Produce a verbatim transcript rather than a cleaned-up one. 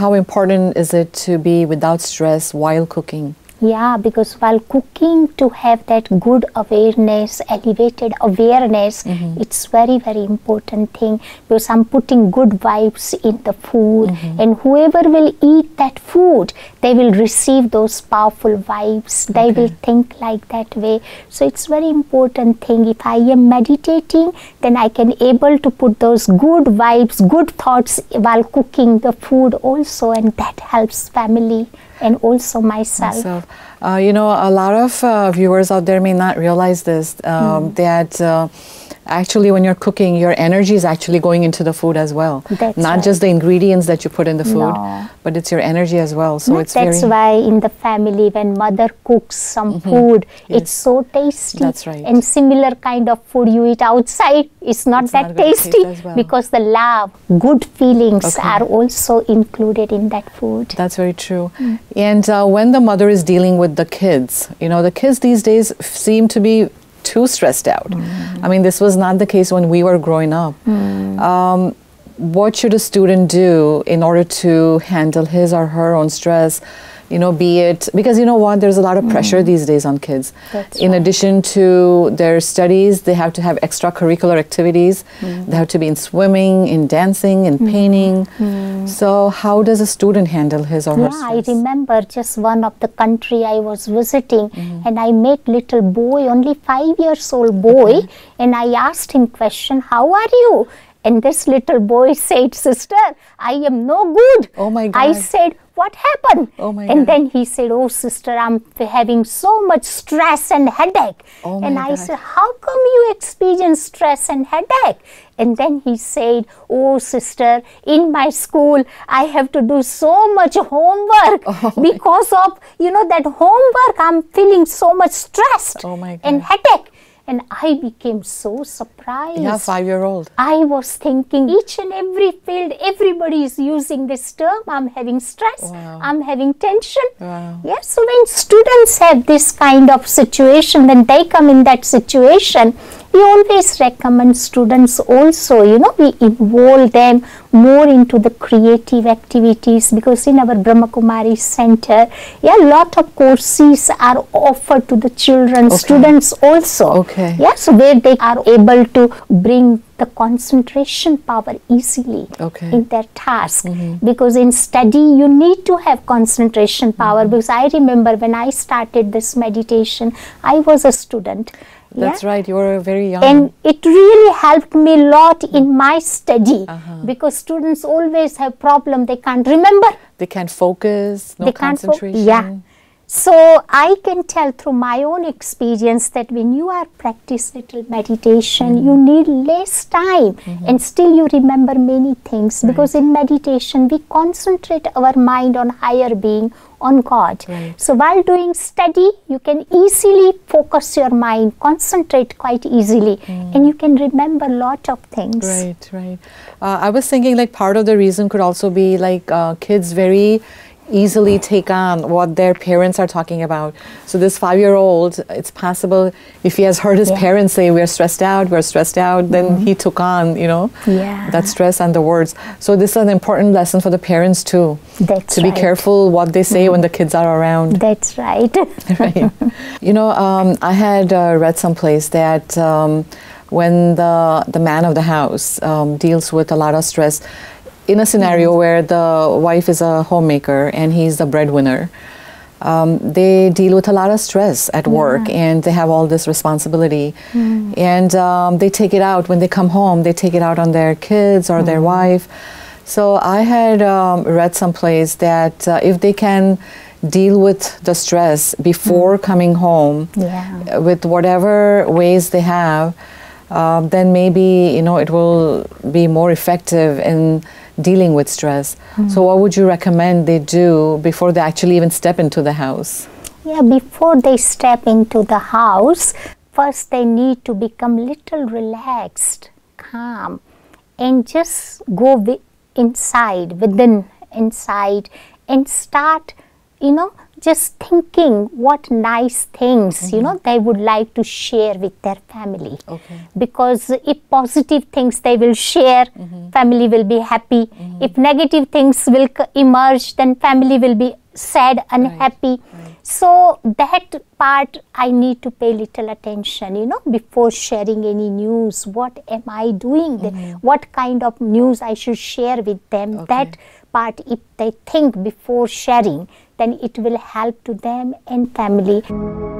How important is it to be without stress while cooking? Yeah, because while cooking, to have that good awareness, elevated awareness, mm-hmm. it's very, very important thing, because I'm putting good vibes in the food, mm-hmm. and whoever will eat that food, they will receive those powerful vibes, they okay. will think like that way. So it's very important thing. If I am meditating, then I can able to put those good vibes, good thoughts while cooking the food also, and that helps family. And also myself. myself. Uh, you know, a lot of uh, viewers out there may not realize this, um, mm. that uh, actually when you're cooking, your energy is actually going into the food as well. That's not right. just the ingredients that you put in the food, no. but it's your energy as well. So no, it's That's very why in the family, when mother cooks some mm-hmm. food, yes. it's so tasty. That's right. And similar kind of food you eat outside, it's not it's that not tasty well. because the love, good feelings okay. are also included in that food. That's very true. Mm. And uh, when the mother is dealing with the kids, you know, the kids these days seem to be too stressed out. Mm. I mean, this was not the case when we were growing up. Mm. Um, what should a student do in order to handle his or her own stress? You know, be it, because you know what, there's a lot of pressure mm. these days on kids. That's in right. addition to their studies, they have to have extracurricular activities. Mm. They have to be in swimming, in dancing, in mm. painting. Mm. So how does a student handle his or her yeah, stress? I remember just one of the country I was visiting, mm. and I met little boy, only five years old boy, okay. and I asked him question, how are you? And this little boy said, sister, I am no good. Oh my God. I said, what happened? Oh my and God. Then he said, oh sister, I'm having so much stress and headache. Oh my and I God. Said, how come you experience stress and headache? And then he said, oh sister, in my school, I have to do so much homework. Oh because of, you know, that homework, I'm feeling so much stressed oh my God. And headache. And I became so surprised. Yeah, five-year-old. I was thinking each and every field, everybody is using this term. I'm having stress. Wow. I'm having tension. Wow. Yeah, so when students have this kind of situation, when they come in that situation, we always recommend students also, you know, we involve them more into the creative activities, because in our Brahma Kumari Center, yeah, a lot of courses are offered to the children, okay. students also. Okay. Yeah, so where they are able to bring the concentration power easily okay. in their task. Mm-hmm. Because in study, you need to have concentration power. Mm-hmm. Because I remember when I started this meditation, I was a student. That's yeah? right, you were very young. And it really helped me a lot in my study uh-huh. because students always have problem, they can't remember. They can't focus, no they concentration. Can't fo yeah. So I can tell through my own experience that when you are practice little meditation, mm-hmm. you need less time mm-hmm. and still you remember many things right. because in meditation, we concentrate our mind on higher being, on God. Right. So while doing study, you can easily focus your mind, concentrate quite easily, mm. and you can remember a lot of things. Right, right. Uh, I was thinking like part of the reason could also be like uh, kids very easily take on what their parents are talking about. So this five-year-old, it's possible if he has heard his yeah. parents say, we are stressed out, we are stressed out, then mm-hmm. he took on, you know, yeah. that stress and the words. So this is an important lesson for the parents too. That's to right. be careful what they say mm-hmm. when the kids are around. That's right. Right. You know, um, I had uh, read someplace that um, when the, the man of the house um, deals with a lot of stress, in a scenario where the wife is a homemaker and he's the breadwinner, um, they deal with a lot of stress at yeah. work and they have all this responsibility. Mm. And um, they take it out when they come home, they take it out on their kids or mm. their wife. So I had um, read someplace that uh, if they can deal with the stress before mm. coming home yeah. with whatever ways they have, um, then maybe, you know, it will be more effective in dealing with stress. Mm. So what would you recommend they do before they actually even step into the house? Yeah, before they step into the house, first they need to become little relaxed, calm, and just go with inside, within, inside, and start, you know, just thinking what nice things, mm-hmm. you know, they would like to share with their family. Okay. Because if positive things they will share, mm-hmm. family will be happy. Mm-hmm. If negative things will emerge, then family will be sad, unhappy. Right. Right. So that part I need to pay little attention, you know, before sharing any news. What am I doing? Mm-hmm. What kind of news I should share with them? Okay. That part, if they think before sharing, then it will help to them and family.